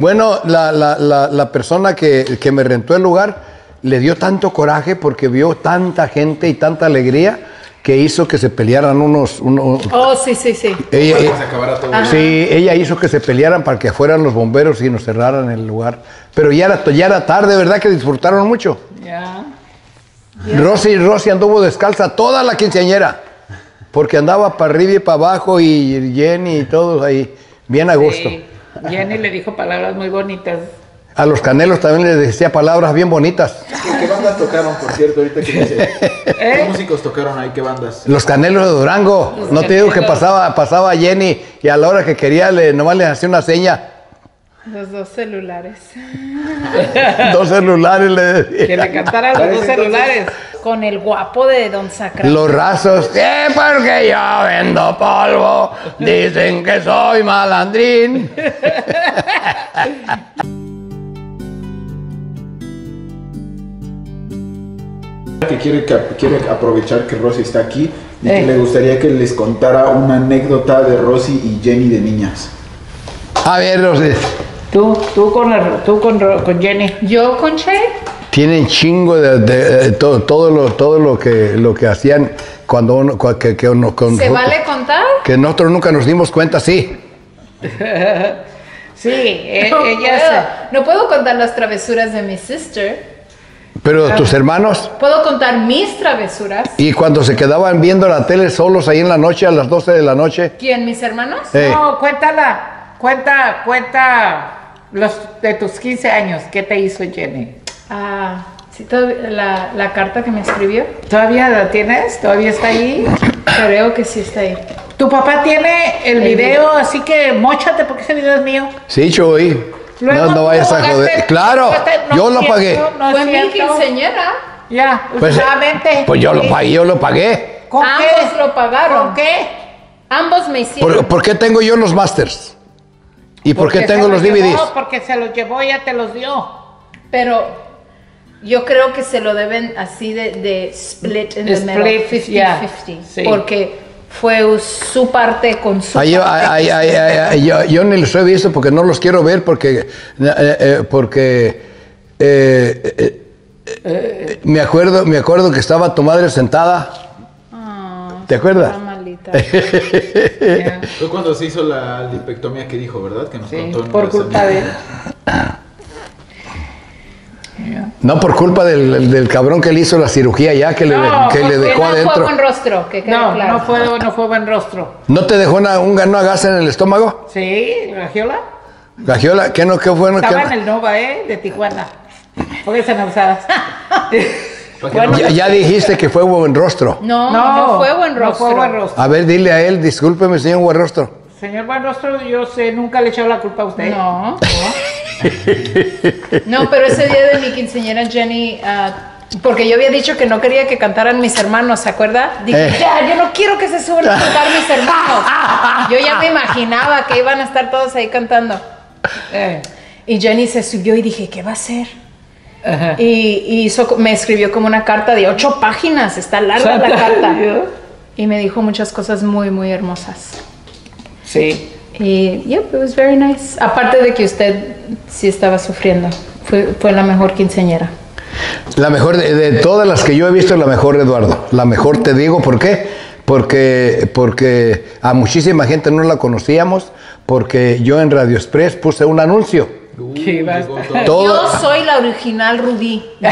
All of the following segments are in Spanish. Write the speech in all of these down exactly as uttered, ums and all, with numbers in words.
Bueno, la, la, la, la persona que, que me rentó el lugar le dio tanto coraje porque vio tanta gente y tanta alegría que hizo que se pelearan unos... unos oh, sí, sí, sí. Ella, ella, se acabara todo. Sí, ella hizo que se pelearan para que fueran los bomberos y nos cerraran el lugar. Pero ya era, ya era tarde, ¿verdad? Que disfrutaron mucho. Ya. Yeah. Rosie, Rosie anduvo descalza toda la quinceañera porque andaba para arriba y para abajo y Jenny y todos ahí, bien a gusto. Sí. Jenny le dijo palabras muy bonitas. A los Canelos también les decía palabras bien bonitas. ¿Qué, qué bandas tocaron, por cierto, ahorita que dice? ¿Eh? ¿Qué músicos tocaron ahí? ¿Qué bandas? Los Canelos de Durango. Los no Canelos. Te digo que pasaba, pasaba Jenny y a la hora que quería le, nomás le hacía una seña. Los dos celulares. Dos celulares le decía. Que le cantara los dos celulares. Entonces... Con el guapo de Don Sacramento. Los Rasos. Que porque yo vendo polvo, dicen que soy malandrín. Que quiere, que quiere aprovechar que Rosie está aquí y eh. que le gustaría que les contara una anécdota de Rosie y Jenny de niñas. A ver, Rosie. Tú, tú, con, la, tú con, con Jenny. ¿Yo con Che? Tienen chingo de, de, de, de todo, todo, lo, todo lo, que, lo que hacían cuando uno... Que, que uno con, ¿Se vale contar? Que nosotros nunca nos dimos cuenta, sí. Sí, eh, no ella puedo, No puedo contar las travesuras de mi sister. ¿Pero tus hermanos? Puedo contar mis travesuras. ¿Y cuando se quedaban viendo la tele solos ahí en la noche, a las doce de la noche? ¿Quién, mis hermanos? Hey. No, cuéntala. Cuenta, cuenta los de tus quince años. ¿Qué te hizo Jenny? Ah, sí, la, la carta que me escribió. ¿Todavía la tienes? ¿Todavía está ahí? Creo que sí está ahí. Tu papá tiene el, el video, video, así que móchate porque ese video es mío. Sí, Chuy. Luego no, no vayas a joder. Claro, no yo lo cierto, pagué. No fue mi quinceañera. Ya, pues, pues yo lo pagué, yo lo pagué. ¿Con Ambos qué? lo pagaron. ¿Con qué? Ambos me hicieron. ¿Por, ¿por qué tengo yo los masters? ¿Y por qué tengo los D V Ds? No, porque se los llevó, ya te los dio. Pero yo creo que se lo deben así de, de split in the, the middle, fifty fifty. Yeah, sí. Porque... fue su parte con su ay, parte. Ay, ay, ay, ay, yo, yo ni los he visto porque no los quiero ver porque, eh, eh, porque eh, eh, eh, me, acuerdo, me acuerdo que estaba tu madre sentada. Oh, ¿te acuerdas? Malita. Yeah. Fue cuando se hizo la lipectomía que dijo, ¿verdad? Que nos sí, contó por culpa de él. Yeah. No por culpa del, del cabrón que le hizo la cirugía ya, que le, no, que le dejó no adentro. Fue buen rostro, que no, claro. no, fue, no fue buen rostro. ¿No te dejó una, un ganó a gas en el estómago? Sí, gagiola. ¿Gagiola? ¿Qué no? ¿Qué fue? No, Estaba que... en el Nova, ¿eh? De Tijuana. Pónganse abusadas. Bueno, ya, ya dijiste que fue buen rostro. No, no, no fue buen rostro. No fue buen rostro. A ver, dile a él, discúlpeme, señor buen rostro. Señor buen rostro, yo sé, nunca le he echado la culpa a usted. No, no. No, pero ese día de mi quinceañera Jenny, uh, porque yo había dicho que no quería que cantaran mis hermanos, ¿se acuerda? Dije, eh. ya, yo no quiero que se suban a cantar mis hermanos. Yo ya me imaginaba que iban a estar todos ahí cantando. Eh. Y Jenny se subió y dije, ¿qué va a hacer? Ajá. Y, y hizo, me escribió como una carta de ocho páginas, está larga la carta. Y me dijo muchas cosas muy, muy hermosas. Sí. Y, yep, it was very nice. Aparte de que usted sí estaba sufriendo, fue, fue la mejor quinceañera. La mejor de, de todas las que yo he visto es la mejor, Eduardo. La mejor, te digo, ¿por qué? Porque, porque a muchísima gente no la conocíamos, porque yo en Radio Express puse un anuncio. Uy, Todo, yo soy la original Rubí. Yo,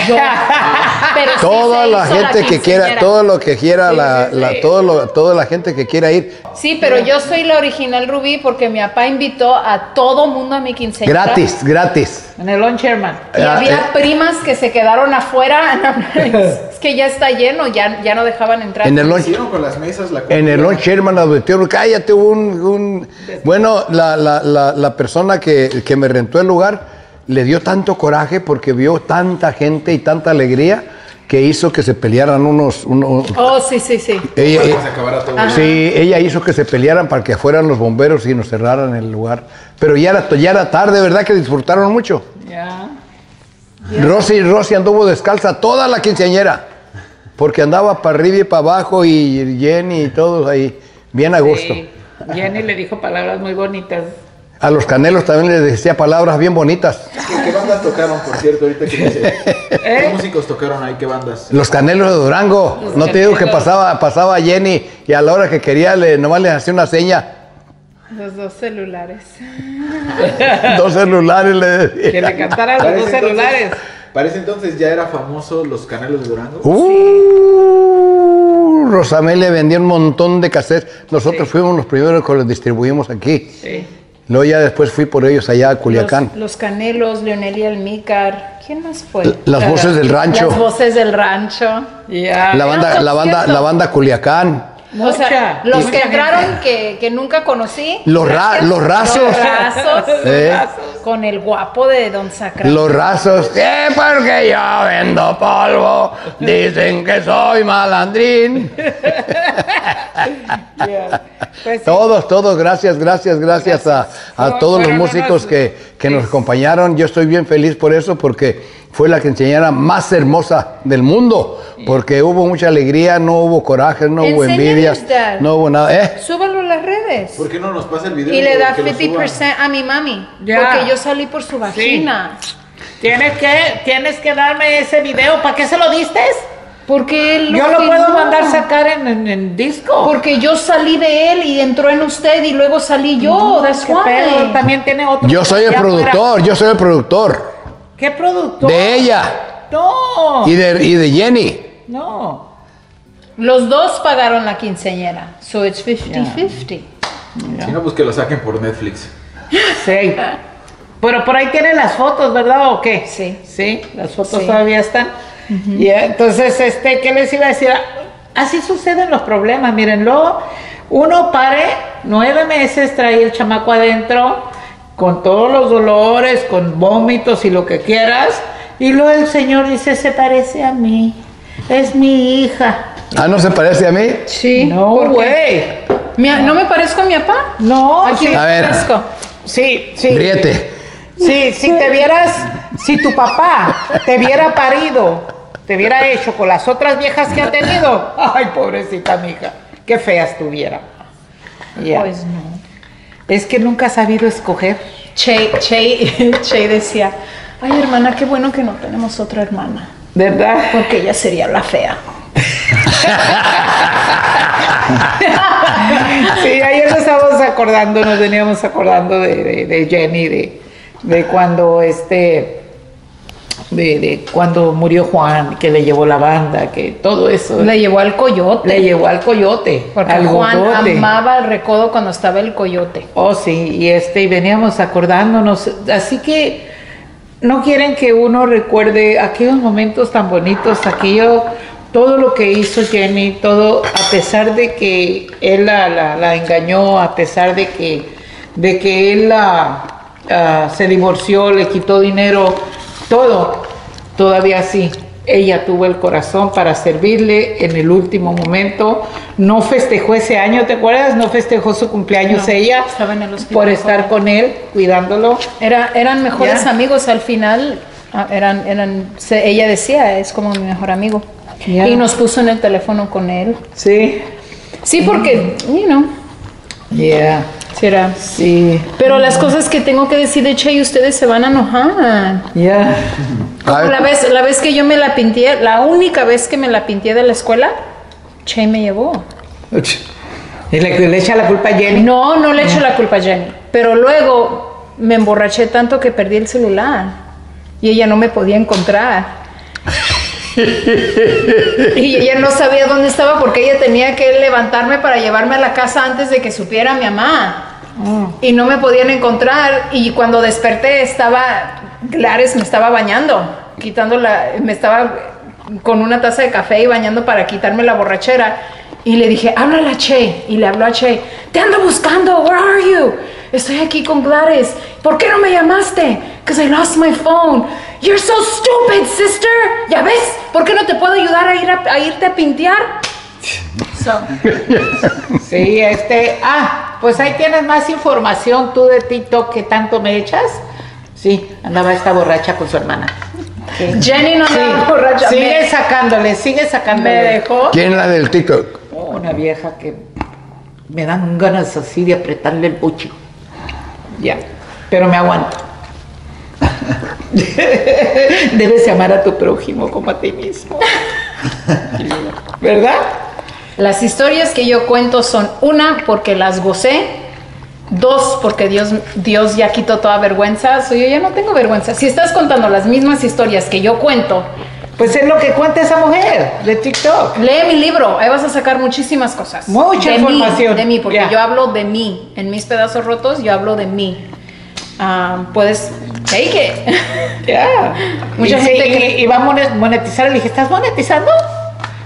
pero sí toda la gente la que quiera, todo lo que quiera, sí, la, sí, la, sí. Todo lo, toda la gente que quiera ir. Sí, pero yo soy la original Rubí porque mi papá invitó a todo mundo a mi quinceañera. Gratis, gratis. En el Lawn Chairman. Y ah, había eh. primas que se quedaron afuera. Es que ya está lleno, ya, ya no dejaban entrar. En el Lawn Chairman, Chairman advirtió, cállate, un, un... Bueno, la, la, la, la persona que, que me rentó el lugar le dio tanto coraje porque vio tanta gente y tanta alegría que hizo que se pelearan unos... unos oh, sí, sí, sí. Ella, ella, se acabara todo sí, ella hizo que se pelearan para que fueran los bomberos y nos cerraran el lugar. Pero ya era, ya era tarde, ¿verdad? Que disfrutaron mucho. Ya. Yeah. Yeah. Rosie, Rosie anduvo descalza toda la quinceañera porque andaba para arriba y para abajo y Jenny y todos ahí, bien a gusto. Sí. Jenny le dijo palabras muy bonitas. A Los Canelos también les decía palabras bien bonitas. ¿Qué, qué bandas tocaron, por cierto, ahorita que dice? ¿Qué músicos tocaron ahí? ¿Qué bandas? Los Canelos de Durango. Los no Canelos. Te digo que pasaba, pasaba Jenny y a la hora que quería le, nomás les hacía una seña. Los dos celulares. Dos celulares le decía. Que le cantaran los dos celulares. Entonces, parece entonces ya era famoso Los Canelos de Durango. Uh, sí. Rosamel le vendía un montón de cassettes. Nosotros sí. fuimos los primeros que los distribuimos aquí. Sí. Luego ya después fui por ellos allá a Culiacán. Los, los Canelos, Leonel y Almícar. ¿Quién más fue? L las Voces del Rancho. Las Voces del Rancho. Yeah. La banda, la banda, la banda Culiacán. O sea, los que entraron que, que nunca conocí. Los, ra, los rasos. Los rasos. ¿Eh? Con el guapo de Don Sacramento. Los rasos. ¿Eh? Porque yo vendo polvo. Dicen que soy malandrín. Yeah. Pues, sí. Todos, todos, gracias, gracias, gracias, gracias. a, a no, todos los músicos no, que, que nos acompañaron. Yo estoy bien feliz por eso porque fue la quinceañera más hermosa del mundo, porque hubo mucha alegría, no hubo coraje, no hubo envidias, no hubo nada. ¿Eh? Súbalo a las redes. ¿Por qué no nos pasa el video? Y le das cincuenta por ciento a mi mami, yeah. porque yo salí por su vagina. Sí. ¿Tienes que, tienes que darme ese video. ¿Para qué se lo diste? Porque él yo lo puedo mandar sacar en, en, en disco. Porque yo salí de él y entró en usted y luego salí yo. No, qué pedo. También tiene otro. Yo soy el productor, para... yo soy el productor. ¿Qué productor? De ella. No. Y de, y de Jenny. No. Los dos pagaron la quinceañera. So it's fifty fifty. Yeah. Yeah. Si no, pues que lo saquen por Netflix. Sí. Pero por ahí tienen las fotos, ¿verdad? ¿O qué? Sí. Sí, las fotos sí. todavía están. Uh-huh. Yeah. Entonces, este, ¿qué les iba a decir? Así suceden los problemas. Miren, luego uno pare nueve meses, trae el chamaco adentro, con todos los dolores, con vómitos y lo que quieras, y luego el señor dice, se parece a mí, es mi hija. ¿Ah, no se parece a mí? Sí. No, güey. ¿No me parezco a mi papá? No. Aquí me parezco. Sí, sí. Ríete. Sí, si te vieras, si tu papá te viera parido, te viera hecho con las otras viejas que ha tenido, ay, pobrecita mija, qué fea estuviera. Yeah. Pues no. Es que nunca ha sabido escoger. Che, che, che decía, ay, hermana, qué bueno que no tenemos otra hermana. ¿Verdad? Porque ella sería la fea. Sí, ayer nos estábamos acordando, nos veníamos acordando de, de, de Jenny, de, de cuando este, de, de cuando murió Juan, que le llevó la banda, que todo eso. Le llevó al coyote. Le llevó al coyote. Porque al Juan godote. Amaba el recodo cuando estaba el coyote. Oh, sí, y este, y veníamos acordándonos. Así que no quieren que uno recuerde aquellos momentos tan bonitos, aquello, todo lo que hizo Jenny, todo, a pesar de que él la, la, la engañó, a pesar de que, de que él la, uh, se divorció, le quitó dinero. Todo, todavía así, ella tuvo el corazón para servirle en el último momento. No festejó ese año, ¿te acuerdas? No festejó su cumpleaños no, ella estaba en el hospital por estar con él, cuidándolo. Era, eran mejores yeah. amigos al final, eran, eran, se, ella decía, es como mi mejor amigo. Yeah. Y nos puso en el teléfono con él. Sí. Sí, porque, mm. you know. Yeah. Será. Sí. Pero las cosas que tengo que decir de Che, ustedes se van a enojar. Ya. Yeah. La vez, la vez que yo me la pinté, la única vez que me la pinté de la escuela, Che me llevó. ¿Y le, le echa la culpa a Jenny? No, no le echo la culpa a Jenny. Pero luego me emborraché tanto que perdí el celular. Y ella no me podía encontrar. Y ella no sabía dónde estaba porque ella tenía que levantarme para llevarme a la casa antes de que supiera mi mamá. Mm. Y no me podían encontrar. Y cuando desperté estaba, Glares me estaba bañando, quitando la, me estaba con una taza de café y bañando para quitarme la borrachera. Y le dije, háblale a Che. Y le habló a Che, te ando buscando, where are you? Estoy aquí con Gladys. ¿Por qué no me llamaste? Because I lost my phone. You're so stupid, sister. ¿Ya ves? ¿Por qué no te puedo ayudar a, ir a, a irte a pintear? So. Sí, este... Ah, pues ahí tienes más información tú de TikTok que tanto me echas. Sí, andaba esta borracha con su hermana. Sí. Jenny no andaba sí. borracha. Sigue me... sacándole, sigue sacándole. Me dejó. ¿Quién la del TikTok? Oh, una vieja que me dan ganas así de apretarle el buche. Ya. Yeah. pero me aguanto. Debes amar a tu prójimo como a ti mismo. ¿Verdad? Las historias que yo cuento son, una, porque las gocé, dos, porque Dios, Dios ya quitó toda vergüenza. So, yo ya no tengo vergüenza. Si estás contando las mismas historias que yo cuento, pues es lo que cuenta esa mujer de TikTok. Lee mi libro, ahí vas a sacar muchísimas cosas. Mucha de información. Mí, de mí, porque yeah. yo hablo de mí. En mis pedazos rotos, yo hablo de mí. Um, puedes take it. Yeah. Mucha y, gente y, que... y va a monetizar. Le dije, ¿estás monetizando?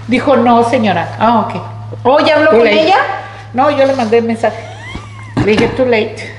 Dijo, no, señora. Ah, ok. ¿Oh, ya habló con ella? No, yo le mandé el mensaje. Le dije, too late.